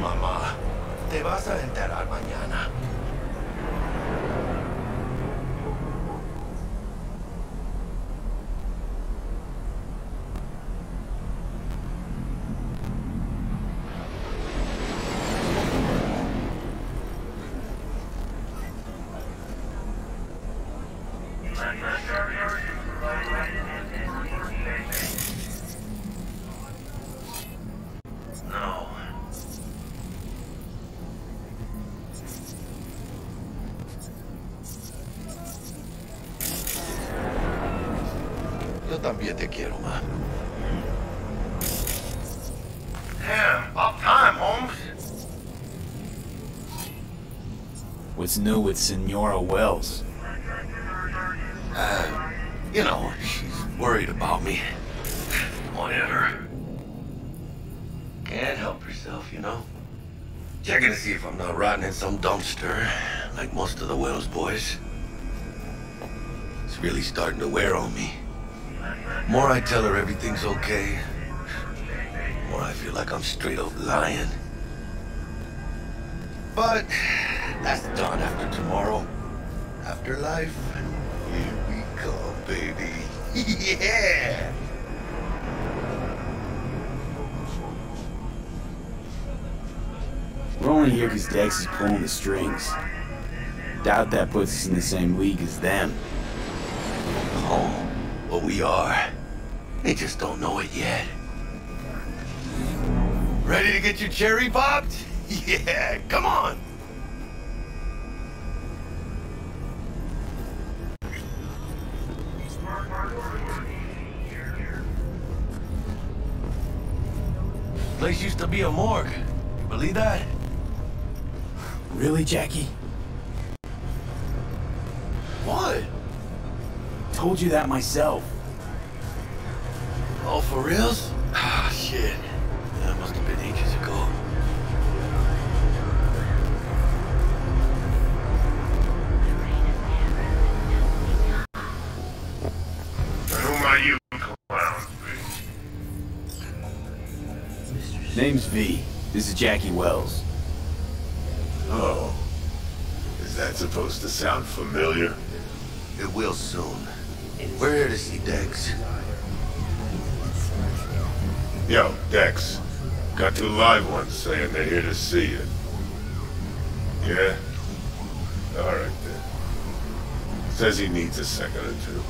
mamá. Te vas a enterar mañana. También te quiero, ma. Damn, about time, Holmes. What's new with Senora Welles? You know, she's worried about me. Won't hit her. Can't help herself, you know. Checking to see if I'm not rotting in some dumpster, like most of the Wells boys. It's really starting to wear on me. The more I tell her everything's okay, the more I feel like I'm straight up lying. But that's done after tomorrow. Afterlife, here we come, baby. Yeah! We're only here because Dex is pulling the strings. Doubt that puts us in the same league as them. Oh, but we are. They just don't know it yet. Ready to get your cherry popped? Yeah, come on! Place used to be a morgue. You believe that? Really, Jackie? What? Told you that myself. Oh, for reals? Ah, shit. That must have been ages ago. Who are you, clown? Name's V. This is Jackie Welles. Oh. Is that supposed to sound familiar? It will soon. We're here to see Dex. Yo, Dex. Got two live ones saying they're here to see you. Yeah? Alright then. Says he needs a second or two.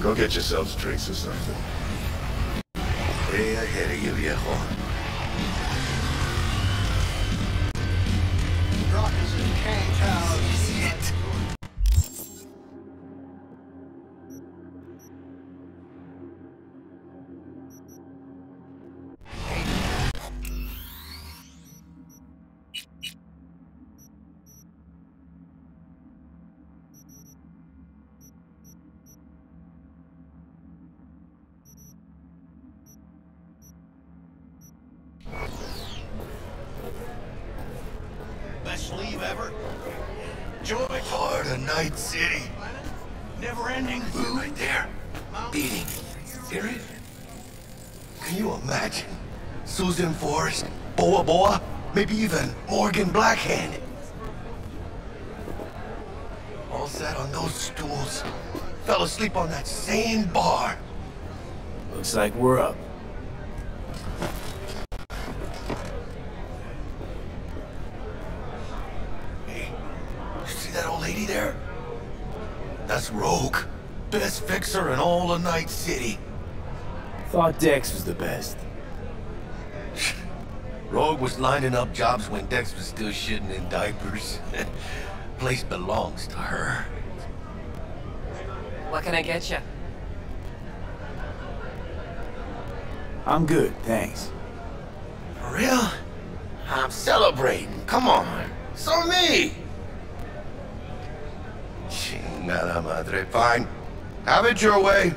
Go get yourselves drinks or something. Way ahead of you, viejo. Rockets and cane towers. Shit. Night City. Never-ending food. Right there. Beating. Hear it? Can you imagine? Susan Forrest, Boa Boa, maybe even Morgan Blackhand. All sat on those stools. Fell asleep on that same bar. Looks like we're up. Rogue, best fixer in all of Night City. Thought Dex was the best. Rogue was lining up jobs when Dex was still shitting in diapers. Place belongs to her. What can I get you? I'm good, thanks. For real? I'm celebrating. Come on, so me. Chingada madre. Fine. Have it your way.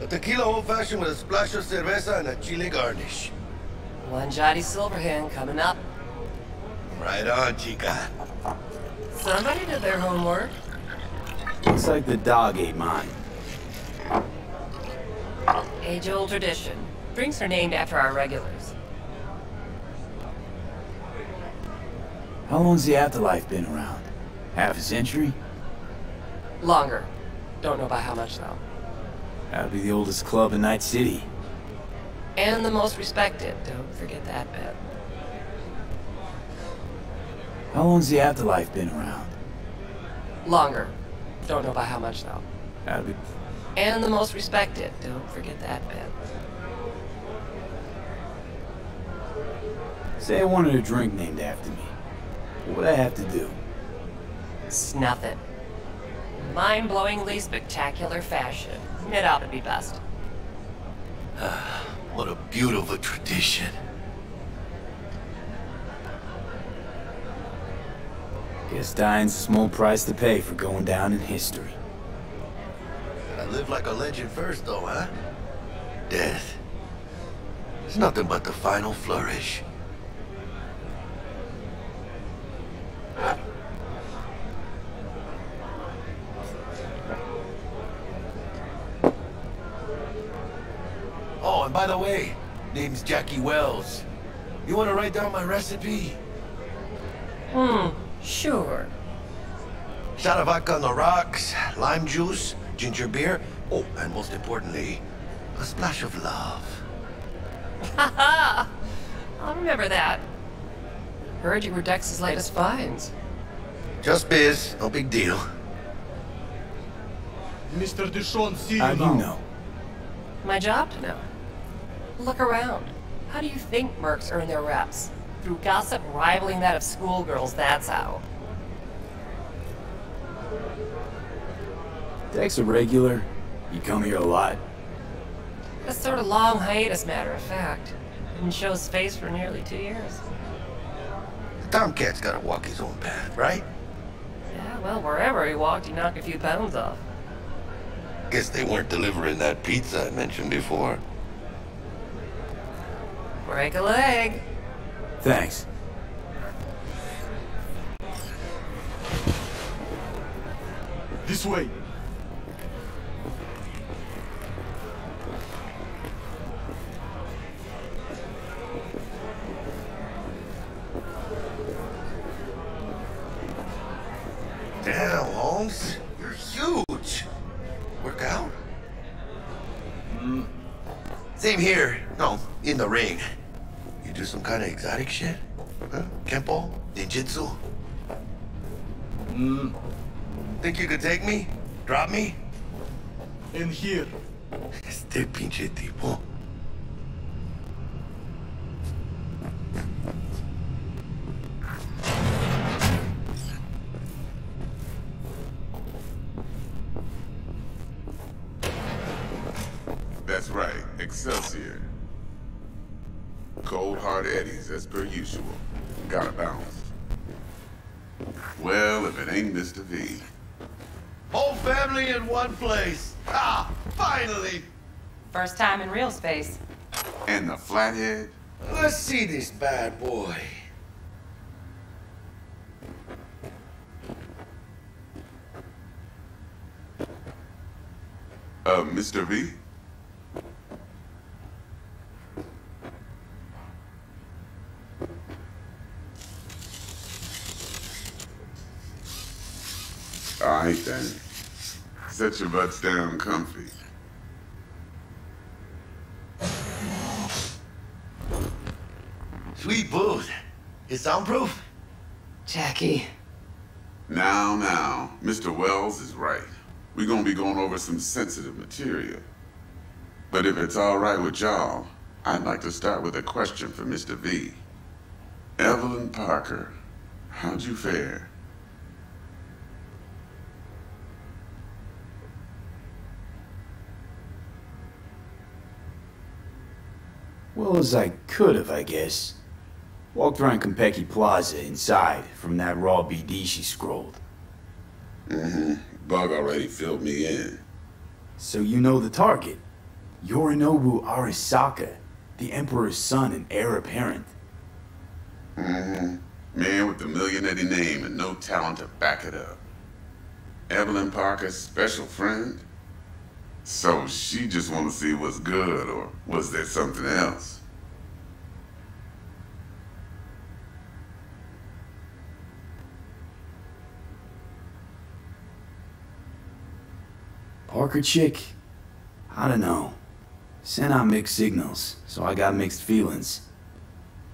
A tequila old-fashioned with a splash of cerveza and a chili garnish. One Johnny Silverhand coming up. Right on, chica. Somebody did their homework. Looks like the dog ate mine. Age-old tradition. Drinks are named after our regulars. How long's the Afterlife been around? Half a century? Longer. Don't know by how much, though. That'd be the oldest club in Night City. And the most respected. Don't forget that bit. How long's the Afterlife been around? Longer. Don't know by how much, though. That'd be... And the most respected. Don't forget that bit. Say I wanted a drink named after me. What would I have to do? Snuff it. Mind-blowingly spectacular fashion. It ought to be best. What a beautiful tradition. Guess dying's a small price to pay for going down in history. Gotta live like a legend first, though, huh? Death. It's nothing but the final flourish. Oh, and by the way, name's Jackie Welles. You want to write down my recipe? Sure. Shot of vodka on the rocks, lime juice, ginger beer, oh, and most importantly, a splash of love. Haha! I'll remember that. Heard you were Dex's latest finds. Just biz, no big deal. Mr. DeShawn, see you now. How do you know? My job to know. Look around. How do you think mercs earn their reps? Through gossip rivaling that of schoolgirls, that's how. Dex a regular? You come here a lot? A sort of long hiatus, matter of fact. Didn't show his face for nearly 2 years. The tomcat's gotta walk his own path, right? Yeah, well, wherever he walked, he knocked a few pounds off. Guess they weren't delivering that pizza I mentioned before. Break a leg. Thanks. This way. Damn, Holmes. You're huge. Work out? Same here. No, in the ring. Do some kind of exotic shit? Huh? Kempo? Ninjutsu? Think you could take me? Drop me? In here. Este pinche tipo. That's right. Excelsior. Cold hard eddies, as per usual. Gotta bounce. Well, if it ain't Mr. V. Whole family in one place! Ah, finally! First time in real space. And the Flathead? Let's see this bad boy. Mr. V? Alright then. Set your butts down comfy. Sweet booth. It's soundproof? Jackie. Now. Mr. Welles is right. We're gonna be going over some sensitive material. But if it's alright with y'all, I'd like to start with a question for Mr. V. Evelyn Parker, how'd you fare? Well as I could have, I guess. Walked around Konpeki Plaza inside from that raw BD she scrolled. Bug already filled me in. So you know the target. Yorinobu Arasaka, the Emperor's son and heir apparent. Man with the millionaire name and no talent to back it up. Evelyn Parker's special friend? So she just wanted to see what's good, or was there something else? Parker chick? I don't know. Sent out mixed signals, so I got mixed feelings.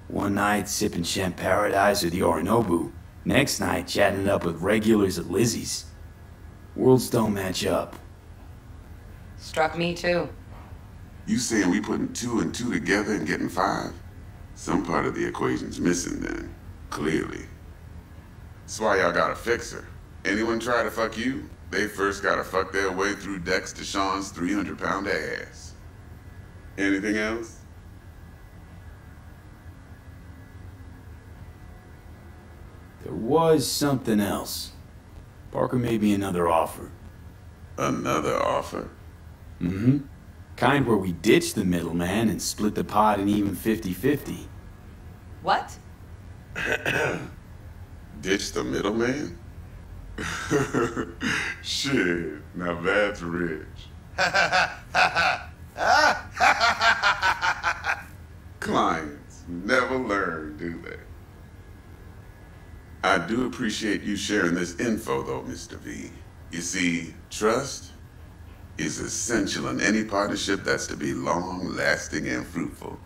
One night sipping Champ Paradise with Yorinobu. Next night chatting it up with regulars at Lizzie's. Worlds don't match up. Struck me too. You saying we putting 2 and 2 together and getting 5? Some part of the equation's missing then, clearly. That's why y'all gotta fix her. Anyone try to fuck you, they first gotta fuck their way through Dex DeShawn's 300-pound ass. Anything else? There was something else. Parker made me another offer. Another offer? Mm-hmm. Kind where we ditched the middleman and split the pot in even 50-50. What? Ditch the middleman? Shit, now that's rich. Clients never learn, do they? I do appreciate you sharing this info though, Mr. V. You see, trust is essential in any partnership that's to be long-lasting and fruitful.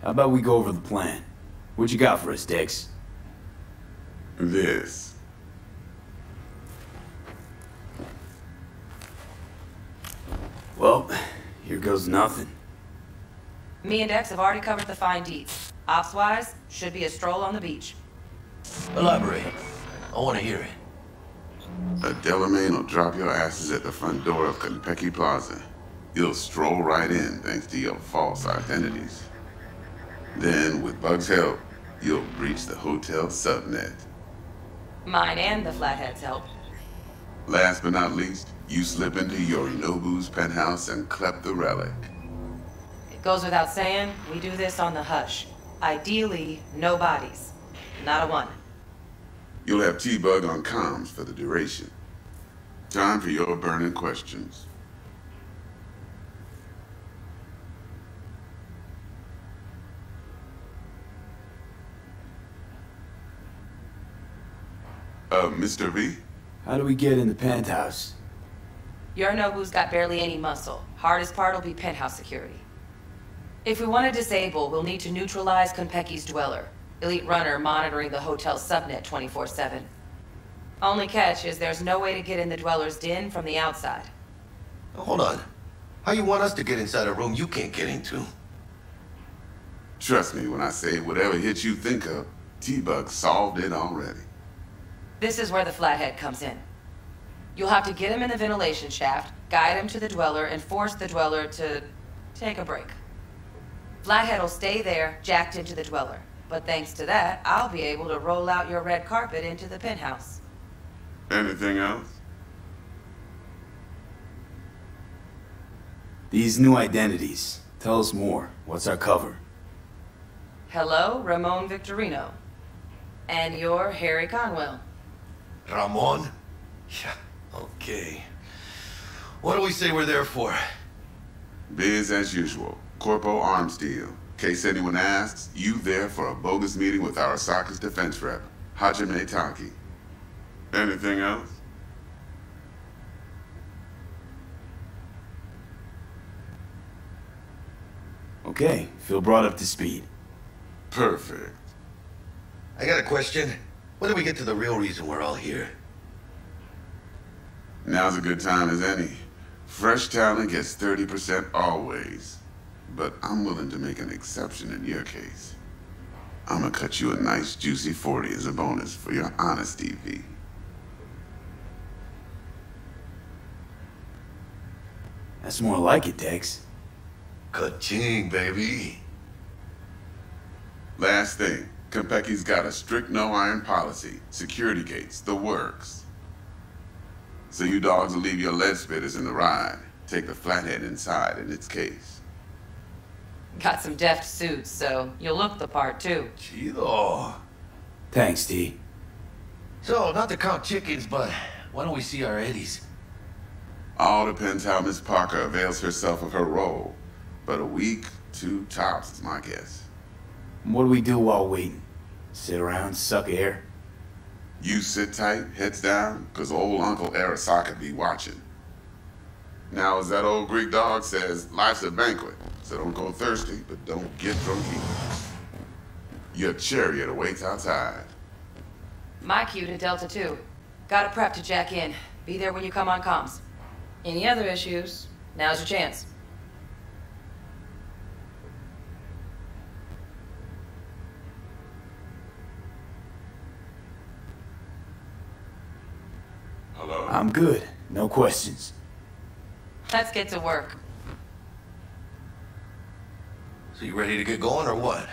How about we go over the plan? What you got for us, Dex? This. Well, here goes nothing. Me and Dex have already covered the fine deets. Ops-wise, should be a stroll on the beach. Elaborate. I want to hear it. A Delamain will drop your asses at the front door of Konpeki Plaza. You'll stroll right in thanks to your false identities. Then, with Bug's help, you'll breach the hotel subnet. Mine and the Flathead's help. Last but not least, you slip into Yorinobu's penthouse and clep the relic. It goes without saying, we do this on the hush. Ideally, no bodies. Not a one. You'll have T-Bug on comms for the duration. Time for your burning questions. Mr. V? How do we get in the penthouse? Yorinobu's got barely any muscle. Hardest part will be penthouse security. If we want to disable, we'll need to neutralize Konpeki's dweller. Elite runner monitoring the hotel subnet 24/7. Only catch is there's no way to get in the dweller's den from the outside. Hold on. How you want us to get inside a room you can't get into? Trust me when I say whatever hit you think of, T-Bug solved it already. This is where the Flathead comes in. You'll have to get him in the ventilation shaft, guide him to the dweller, and force the dweller to take a break. Flathead'll stay there, jacked into the dweller. But thanks to that, I'll be able to roll out your red carpet into the penthouse. Anything else? These new identities. Tell us more. What's our cover? Hello, Ramon Victorino. And you're Harry Conwell. Ramon? Yeah, okay. What do we say we're there for? Biz as usual. Corpo arms deal. Case anyone asks, you there for a bogus meeting with Arasaka's defense rep, Hajime Tanaka. Anything else? Okay, feel brought up to speed. Perfect. I got a question. When do we get to the real reason we're all here? Now's a good time as any. Fresh talent gets 30% always. But I'm willing to make an exception in your case. I'm gonna cut you a nice juicy 40 as a bonus for your honesty, V. That's more like it, Dex. Ka-ching, baby. Last thing. Konpeki's got a strict no-iron policy, security gates, the works. So you dogs will leave your lead spitters in the ride, take the Flathead inside in its case. Got some deft suits, so you'll look the part too. Chido. Thanks, D. So, not to count chickens, but why don't we see our eddies? All depends how Miss Parker avails herself of her role, but a week, 2 tops is my guess. What do we do while waiting? Sit around, suck air. You sit tight, heads down, cause old Uncle Arasaka be watching. Now, as that old Greek dog says, life's a banquet, so don't go thirsty, but don't get drunk either. Your chariot awaits outside. My cue to Delta 2. Gotta prep to jack in. Be there when you come on comms. Any other issues, now's your chance. Hello? I'm good. No questions. Let's get to work. So you ready to get going or what?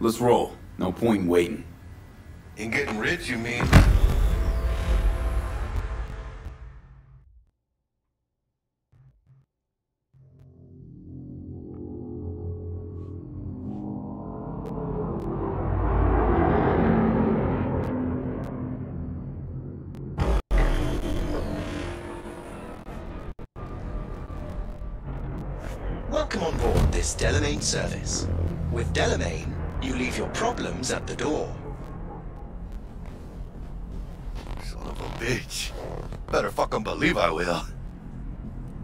Let's roll. No point in waiting. In getting rich, you mean? Welcome on board this Delamain service. With Delamain, you leave your problems at the door. Son of a bitch. Better fucking believe I will.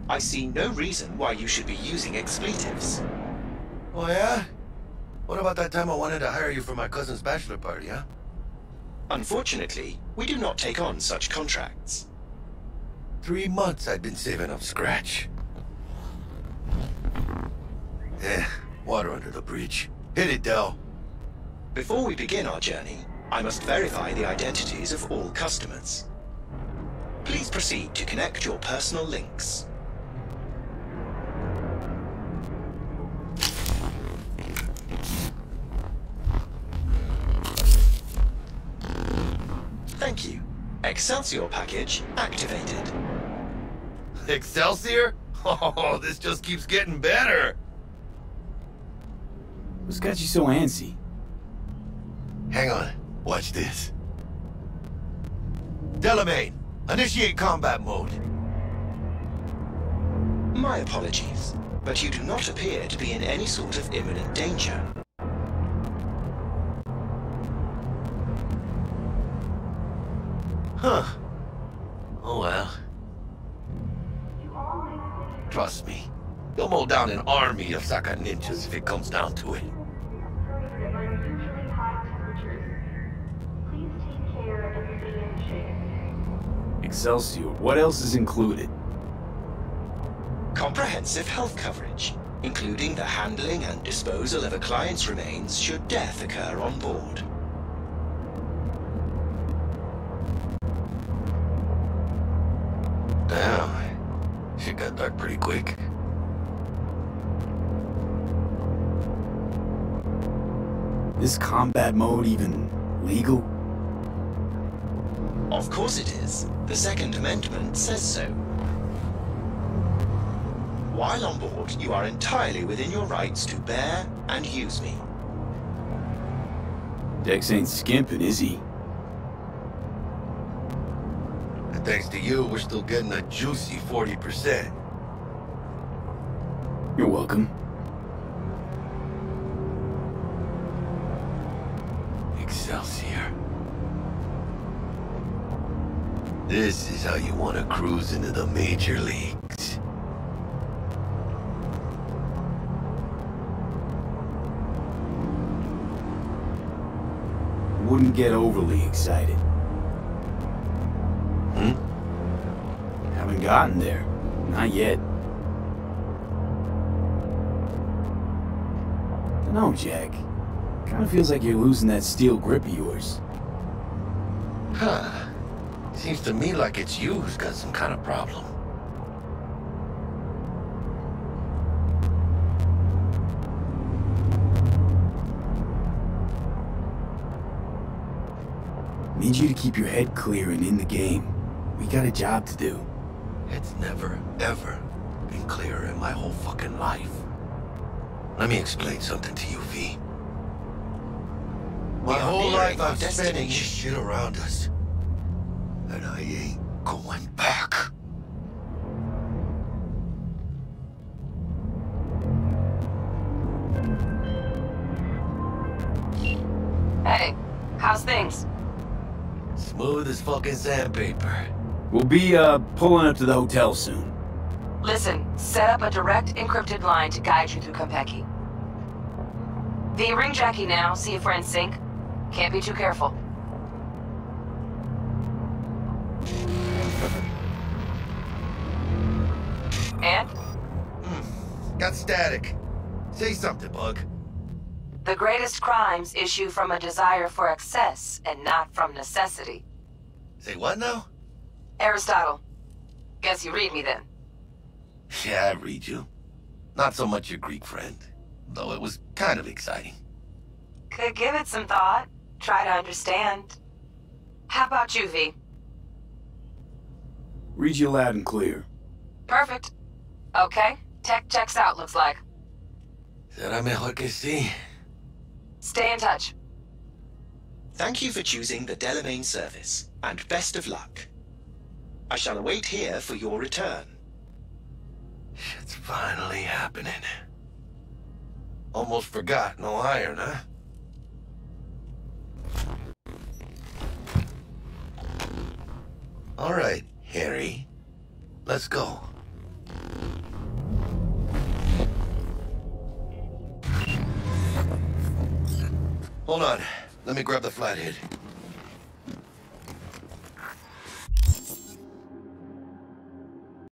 I see no reason why you should be using expletives. Oh yeah? What about that time I wanted to hire you for my cousin's bachelor party, huh? Unfortunately, we do not take on such contracts. 3 months I'd been saving up scratch. Eh, water under the bridge. Hit it, Del. Before we begin our journey, I must verify the identities of all customers. Please proceed to connect your personal links. Thank you. Excelsior package activated. Excelsior? Oh, this just keeps getting better. What's got you so antsy? Hang on. Watch this. Delamain, initiate combat mode. My apologies, but you do not appear to be in any sort of imminent danger. Huh. Oh well. Trust me. You'll mow down an army of Saka ninjas if it comes down to it. Excelsior, what else is included? Comprehensive health coverage, including the handling and disposal of a client's remains should death occur on board. Damn, shit got dark pretty quick. Is combat mode even legal? Of course it is. The Second Amendment says so. While on board, you are entirely within your rights to bear and use me. Dex ain't skimping, is he? And thanks to you, we're still getting a juicy 40%. You're welcome. Excelsior. This is how you want to cruise into the major leagues. Wouldn't get overly excited. Hmm? Haven't gotten there. Not yet. No, Jack. Kinda feels like you're losing that steel grip of yours. Huh. Seems to me like it's you who's got some kind of problem. Need you to keep your head clear and in the game. We got a job to do. It's never, ever been clearer in my whole fucking life. Let me explain something to you, V. My whole life I've spent this shit around us. and I ain't going back. Hey, how's things? Smooth as fucking sandpaper. We'll be, pulling up to the hotel soon. Listen, set up a direct encrypted line to guide you through Konpeki. V-ring Jackie now, see if we're in sync. Can't be too careful. And? Got static. Say something, Bug. The greatest crimes issue from a desire for excess and not from necessity. Say what now? Aristotle. Guess you read me then. Yeah, I read you. Not so much your Greek friend, though it was kind of exciting. Could give it some thought. Try to understand. How about you, V? Read you loud and clear. Perfect. Okay, tech checks out, looks like. Stay in touch. Thank you for choosing the Delamain service, and best of luck. I shall await here for your return. Shit's finally happening. Almost forgot, no iron, huh? All right, Harry. Let's go. Hold on. Let me grab the flathead.